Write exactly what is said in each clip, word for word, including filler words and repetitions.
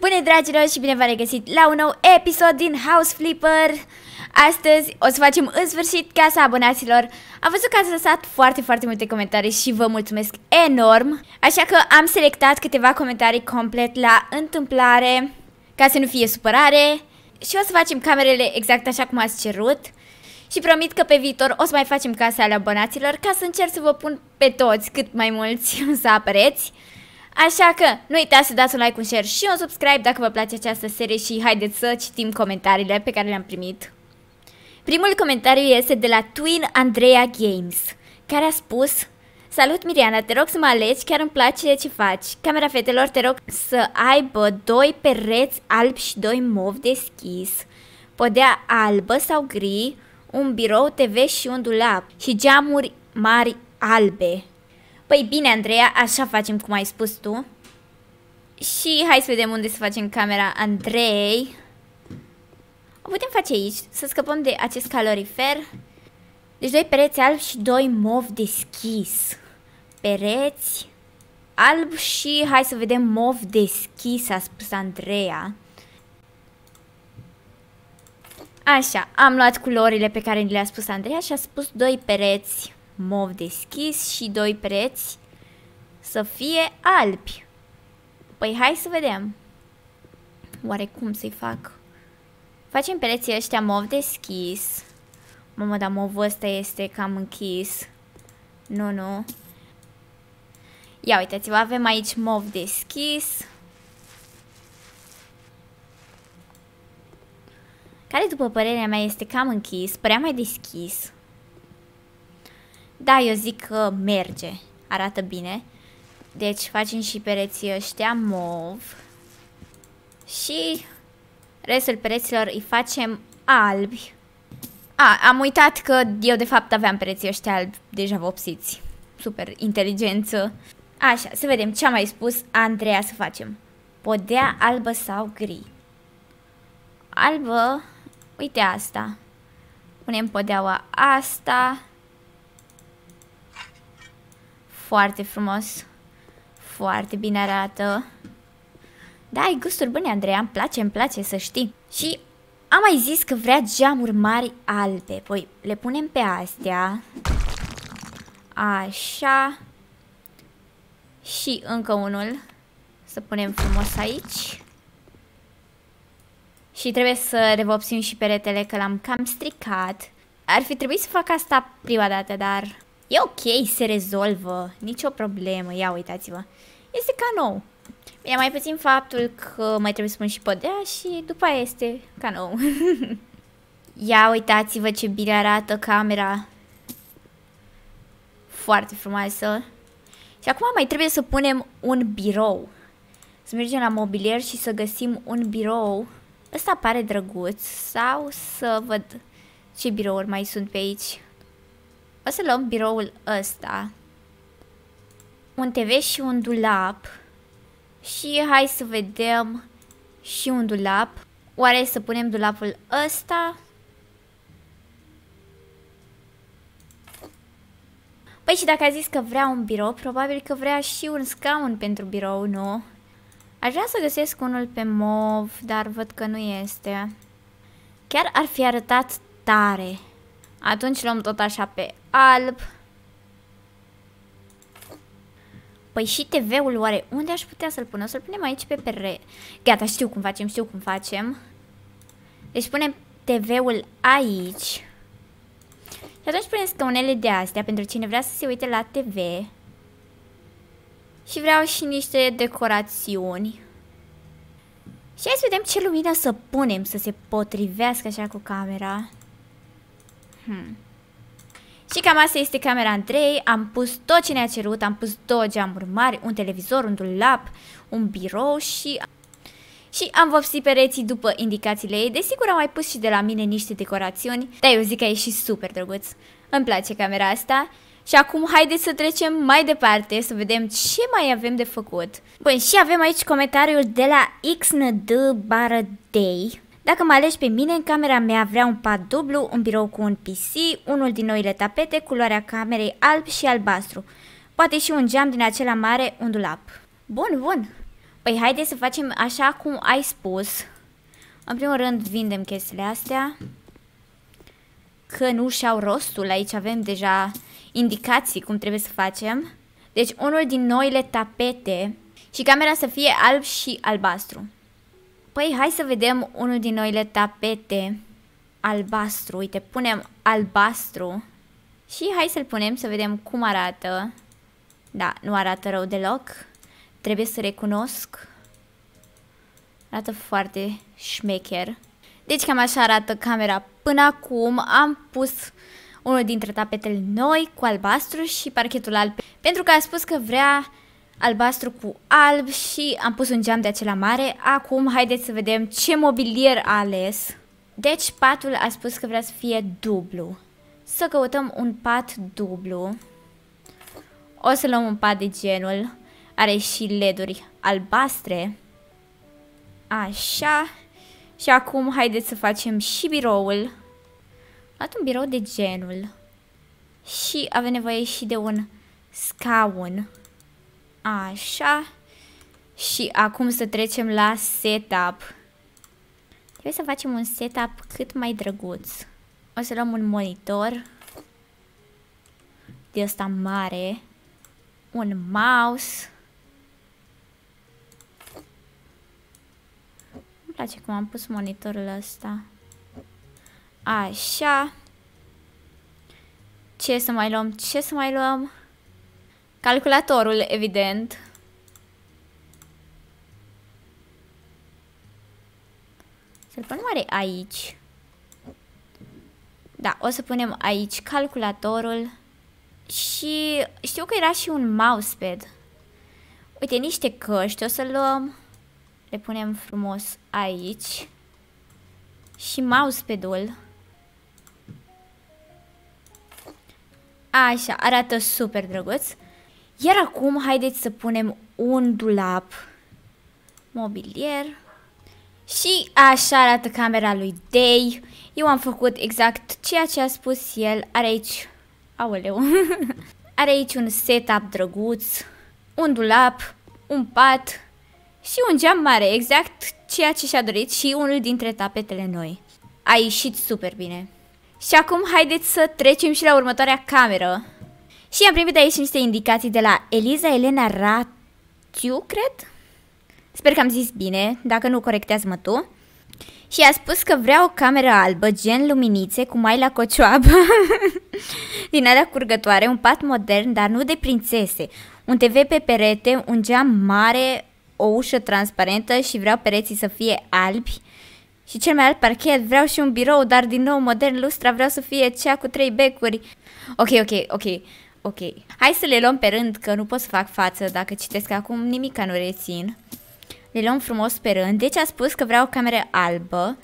Bună, dragilor, și bine v-am regăsit la un nou episod din House Flipper. Astăzi o să facem în sfârșit casa abonaților. Am văzut că ați lăsat foarte, foarte multe comentarii și vă mulțumesc enorm. Așa că am selectat câteva comentarii complet la întâmplare, ca să nu fie supărare. Și o să facem camerele exact așa cum ați cerut. Și promit că pe viitor o să mai facem casa ale abonaților, ca să încerc să vă pun pe toți cât mai mulți să apăreți. Așa că nu uitați să dați un like, un share și un subscribe dacă vă place această serie și haideți să citim comentariile pe care le-am primit. Primul comentariu este de la Twin Andrea Games, care a spus: salut Miriana, te rog să mă alegi, chiar îmi place ce faci. Camera fetelor te rog să aibă doi pereți albi și doi mov deschis, podea albă sau gri, un birou T V și un dulap și geamuri mari albe. Păi bine, Andreea, așa facem cum ai spus tu. Și hai să vedem unde să facem camera Andrei. O putem face aici, să scăpăm de acest calorifer. Deci doi pereți albi și doi mov deschis. Pereți alb și hai să vedem mov deschis, a spus Andreea. Așa, am luat culorile pe care le-a spus Andreea și a spus doi pereți mov deschis și doi pereți să fie albi. Păi hai să vedem. Oare cum să-i fac? Facem pereții ăștia mov deschis. Mamă, dar movul ăsta este cam închis. Nu, nu. Ia uitați-vă, avem aici mov deschis, care după părerea mea este cam închis. Părea mai deschis. Da, eu zic că merge, arată bine. Deci facem și pereții ăștia mov și restul pereților îi facem albi. A, am uitat că eu de fapt aveam pereții ăștia albi deja vopsiți. Super inteligență. Așa, să vedem ce a mai spus Andreea să facem. Podea albă sau gri? Albă, uite asta. Punem podeaua asta. Foarte frumos. Foarte bine arată. Da, ai gusturi bune, Andreea. Îmi place, îmi place să știi. Și am mai zis că vrea geamuri mari albe. Păi le punem pe astea. Așa. Și încă unul. Să punem frumos aici. Și trebuie să revopsim și peretele, că l-am cam stricat. Ar fi trebuit să fac asta prima dată, dar... e ok, se rezolvă, nicio problemă, ia uitați-vă. Este ca nou. Bine, mai puțin faptul că mai trebuie să pun și podea și după aia este ca nou. Ia uitați-vă ce bine arată camera. Foarte frumoasă. Și acum mai trebuie să punem un birou. Să mergem la mobilier și să găsim un birou. Ăsta pare drăguț. Sau să văd ce birouri mai sunt pe aici. O să luăm biroul ăsta. Un T V și un dulap. Și hai să vedem și un dulap. Oare să punem dulapul ăsta? Păi și dacă a zis că vrea un birou, probabil că vrea și un scaun pentru birou, nu? Aș vrea să găsesc unul pe mov, dar văd că nu este. Chiar ar fi arătat tare. Atunci luăm tot așa pe alb. Păi și T V-ul, oare unde aș putea să-l pun? O să-l punem aici pe pere. Gata, știu cum facem, știu cum facem. Deci punem T V-ul aici. Și atunci punem scaunele de astea pentru cine vrea să se uite la T V. Și vreau și niște decorațiuni. Și hai să vedem ce lumină să punem să se potrivească așa cu camera. Hmm. Și cam asta este camera Andrei. Am pus tot ce ne-a cerut. Am pus două geamuri mari, un televizor, un dulap, un birou și... și am vopsit pereții după indicațiile ei. Desigur am mai pus și de la mine niște decorațiuni, dar eu zic că a ieșit super drăguț. Îmi place camera asta. Și acum haideți să trecem mai departe, să vedem ce mai avem de făcut. Bun, și avem aici comentariul de la X N D Baradei. Dacă mă alegi pe mine, în camera mea vreau un pat dublu, un birou cu un P C, unul din noile tapete, culoarea camerei alb și albastru. Poate și un geam din acela mare, un dulap. Bun, bun. Păi haide să facem așa cum ai spus. În primul rând vindem chestiile astea, că nu și-au rostul. Aici avem deja indicații cum trebuie să facem. Deci unul din noile tapete. Și camera să fie alb și albastru. Păi hai să vedem unul din noile tapete. Albastru, uite, punem albastru. Și hai să-l punem să vedem cum arată. Da, nu arată rău deloc. Trebuie să recunosc. Arată foarte șmecher. Deci cam așa arată camera până acum. Am pus unul dintre tapetele noi cu albastru și parchetul alb, pentru că a spus că vrea albastru cu alb și am pus un geam de acela mare. Acum haideți să vedem ce mobilier a ales. Deci patul a spus că vrea să fie dublu. Să căutăm un pat dublu. O să luăm un pat de genul. Are și leduri albastre. Așa. Și acum haideți să facem și biroul. Am luat un birou de genul. Și avem nevoie și de un scaun. Așa. Și acum să trecem la setup. Trebuie să facem un setup cât mai drăguț. O să luăm un monitor de ăsta mare. Un mouse. Îmi place cum am pus monitorul ăsta. Așa. Ce să mai luăm? Ce să mai luăm? Calculatorul, evident. Să-l punem oare aici? Da, o să punem aici calculatorul. Și știu că era și un mousepad. Uite, niște căști o să luăm. Le punem frumos aici. Și mousepadul. Așa, arată super drăguț. Iar acum haideți să punem un dulap. Mobilier. Și așa arată camera lui Day. Eu am făcut exact ceea ce a spus el. Are aici... Aoleu. Are aici un setup drăguț. Un dulap. Un pat. Și un geam mare. Exact ceea ce și-a dorit. Și unul dintre tapetele noi. A ieșit super bine. Și acum haideți să trecem și la următoarea cameră. Și am primit aici niște indicații de la Eliza Elena Ratiu, cred? Sper că am zis bine, dacă nu corectează-mă tu. Și a spus că vrea o cameră albă, gen luminițe, cu mai la cocioabă, din alea curgătoare, un pat modern, dar nu de prințese, un T V pe perete, un geam mare, o ușă transparentă și vreau pereții să fie albi. Și cel mai alt parchet, vreau și un birou, dar din nou modern, lustra, vreau să fie cea cu trei becuri. Ok, ok, ok. Ok, hai să le luăm pe rând, că nu pot să fac față dacă citesc acum, nimica nu rețin. Le luăm frumos pe rând. Deci a spus că vreau o cameră albă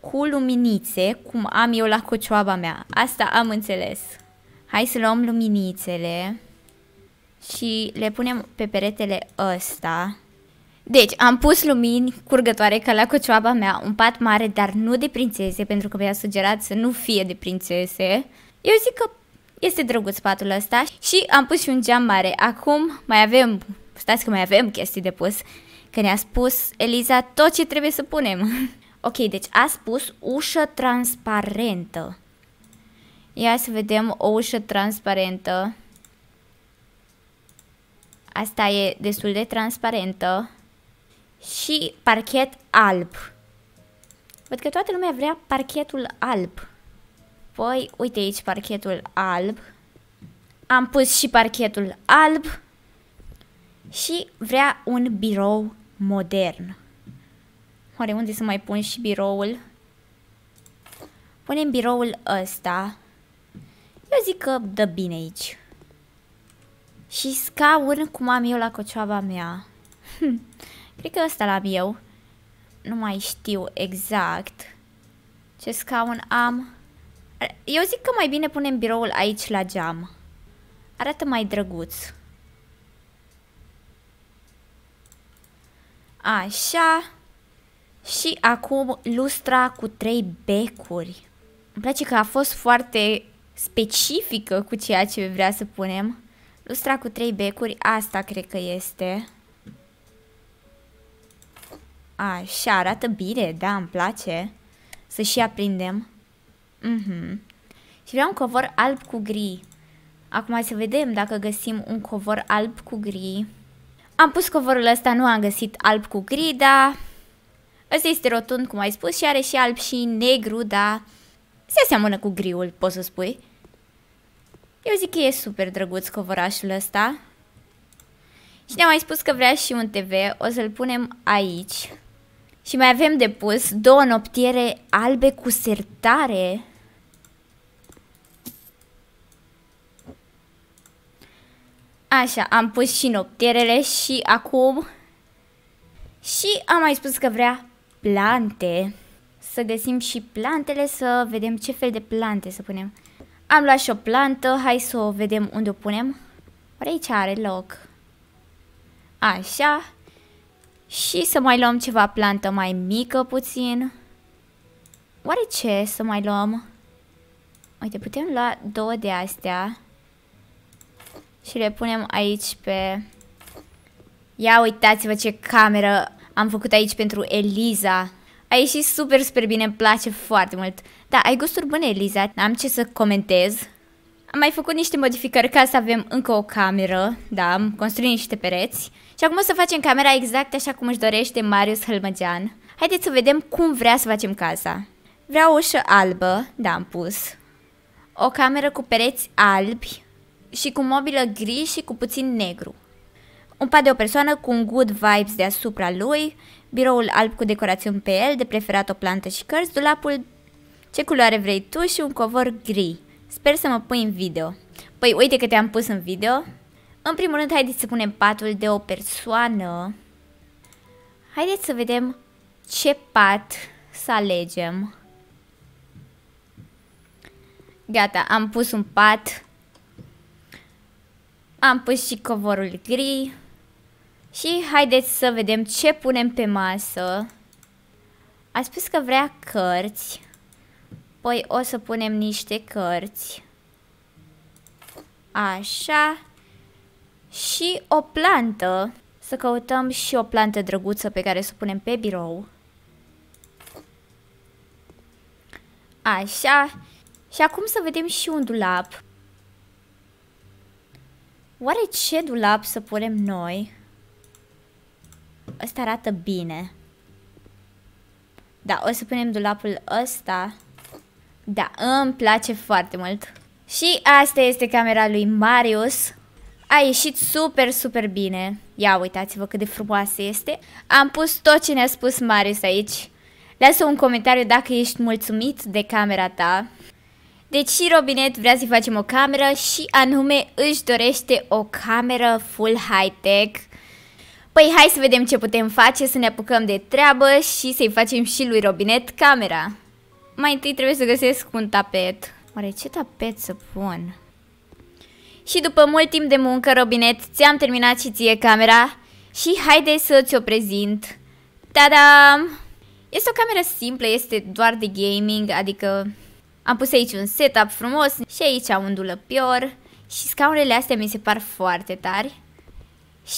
cu luminițe, cum am eu la cocioaba mea. Asta am înțeles. Hai să luăm luminițele și le punem pe peretele ăsta. Deci am pus lumini curgătoare ca la cocioaba mea, un pat mare, dar nu de prințese, pentru că mi-a sugerat să nu fie de prințese. Eu zic că este drăguț patul ăsta și am pus și un geam mare. Acum mai avem, stați că mai avem chestii de pus, că ne-a spus Eliza tot ce trebuie să punem. Ok, deci a spus ușă transparentă. Ia să vedem o ușă transparentă. Asta e destul de transparentă. Și parchet alb. Văd că toată lumea vrea parchetul alb. Păi, uite aici parchetul alb. Am pus și parchetul alb. Și vrea un birou modern. Oare unde să mai pun și biroul? Punem biroul ăsta. Eu zic că dă bine aici. Și scaun cum am eu la cocioaba mea. Hm, cred că ăsta l-am eu. Nu mai știu exact ce scaun am. Eu zic că mai bine punem biroul aici la geam. Arată mai drăguț. Așa. Și acum lustra cu trei becuri. Îmi place că a fost foarte specifică cu ceea ce vrea să punem. Lustra cu trei becuri, asta cred că este. Așa, arată bine, da, îmi place. Să și aprindem. Mhm. Și vreau un covor alb cu gri. Acum să vedem dacă găsim un covor alb cu gri. Am pus covorul ăsta, nu am găsit alb cu gri, dar... Ăsta este rotund, cum ai spus, și are și alb și negru, dar... Se aseamănă cu griul, poți să spui. Eu zic că e super drăguț covorașul ăsta. Și ne-a mai spus că vrea și un T V, o să-l punem aici. Și mai avem de pus două noptiere albe cu sertare. Așa, am pus și noptierele și acum... Și am mai spus că vrea plante. Să găsim și plantele, să vedem ce fel de plante să punem. Am luat și o plantă, hai să o vedem unde o punem. Oare aici are loc? Așa. Și să mai luăm ceva plantă mai mică puțin. Oare ce să mai luăm? Uite, putem lua două de astea. Și le punem aici pe... Ia uitați-vă ce cameră am făcut aici pentru Eliza. A ieșit super, super bine, îmi place foarte mult. Da, ai gusturi bune, Eliza, n-am ce să comentez. Am mai făcut niște modificări ca să avem încă o cameră. Da, am construit niște pereți. Și acum o să facem camera exact așa cum își dorește Marius Hâlmăgean. Haideți să vedem cum vrea să facem casa. Vrea o ușă albă, da, am pus. O cameră cu pereți albi și cu mobilă gri și cu puțin negru. Un pat de o persoană cu un good vibes deasupra lui, biroul alb cu decorațiuni pe el, de preferat o plantă și cărți, dulapul ce culoare vrei tu și un covor gri. Sper să mă pui în video. Păi uite că te-am pus în video. În primul rând, haideți să punem patul de o persoană. Haideți să vedem ce pat să alegem. Gata, am pus un pat. Am pus și covorul gri. Și haideți să vedem ce punem pe masă. A spus că vrea cărți. Păi o să punem niște cărți. Așa. Și o plantă. Să căutăm și o plantă drăguță pe care să o punem pe birou. Așa. Și acum să vedem și un dulap. Oare ce dulap să punem noi? Ăsta arată bine. Da, o să punem dulapul ăsta. Da, îmi place foarte mult. Și asta este camera lui Marius. A ieșit super, super bine. Ia uitați-vă cât de frumoasă este. Am pus tot ce ne-a spus Marius aici. Lasă un comentariu dacă ești mulțumit de camera ta. Deci și Robinet vrea să-i facem o cameră și anume își dorește o cameră full high-tech. Păi hai să vedem ce putem face, să ne apucăm de treabă și să-i facem și lui Robinet camera. Mai întâi trebuie să găsesc un tapet. Oare ce tapet să pun? Și după mult timp de muncă, Robinet, ți-am terminat și ție camera și haide să ți-o prezint. Tadam! Este o cameră simplă, este doar de gaming, adică... Am pus aici un setup frumos și aici un dulăpior și scaunele astea mi se par foarte tari.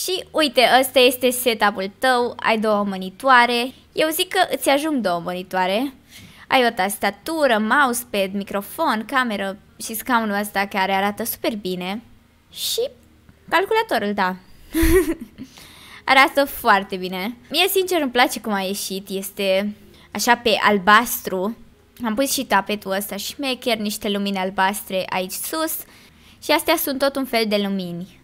Și uite, ăsta este setup-ul tău, ai două monitoare, eu zic că îți ajung două monitoare. Ai o tastatură, mousepad, microfon, cameră și scaunul ăsta care arată super bine. Și calculatorul, da. Arată foarte bine. Mie sincer îmi place cum a ieșit, este așa pe albastru. Am pus și tapetul ăsta șmecher, niște lumini albastre aici sus și astea sunt tot un fel de lumini.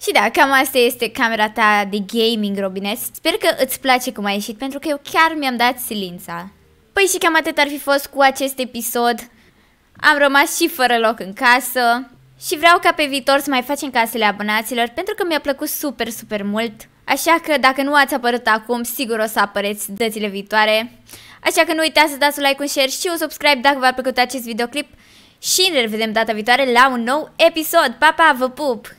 Și da, cam asta este camera ta de gaming, Robinet. Sper că îți place cum a ieșit, pentru că eu chiar mi-am dat silința. Păi și cam atât ar fi fost cu acest episod. Am rămas și fără loc în casă și vreau ca pe viitor să mai facem casele abonaților, pentru că mi-a plăcut super, super mult. Așa că dacă nu ați apărut acum, sigur o să apăreți dățile viitoare. Așa că nu uitați să dați un like, un share și un subscribe dacă v-a plăcut acest videoclip și ne revedem data viitoare la un nou episod. Pa, pa, vă pup!